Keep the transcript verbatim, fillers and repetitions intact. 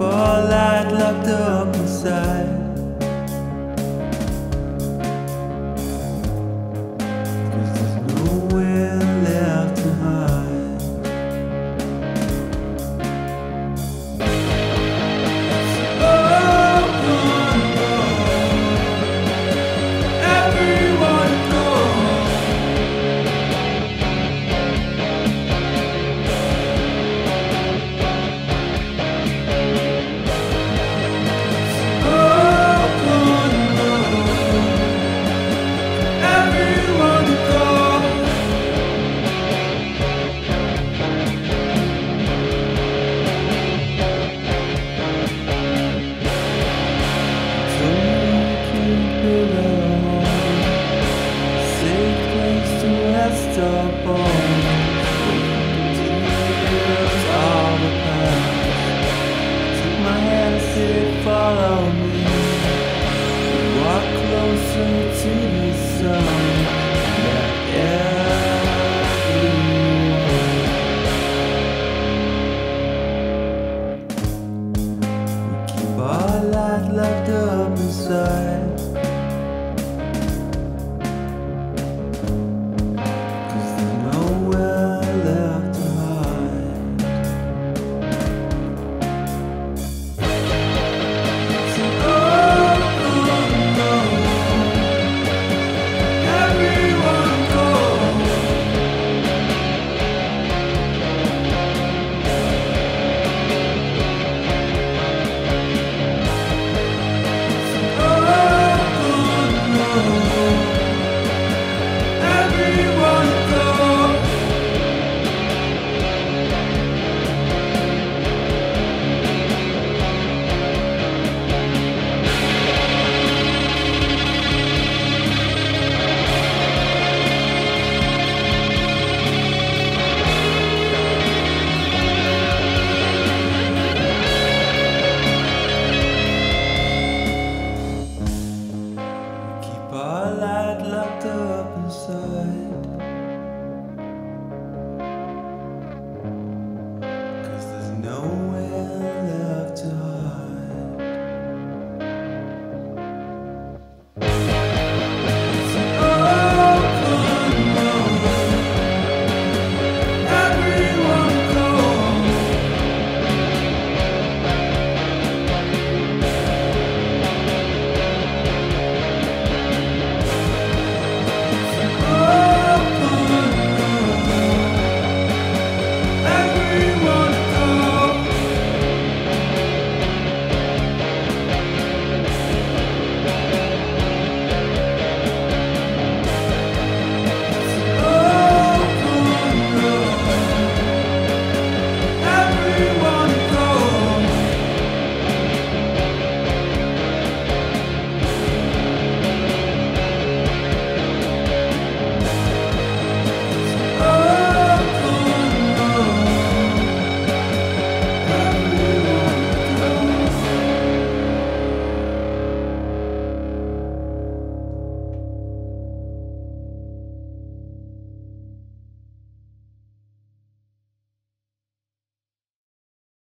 all light locked up inside. Cause there's nowhere left to hide. So open door, everyone go. Up on the tears of the past. Took my hand and said, follow me. Walk closer to the sun.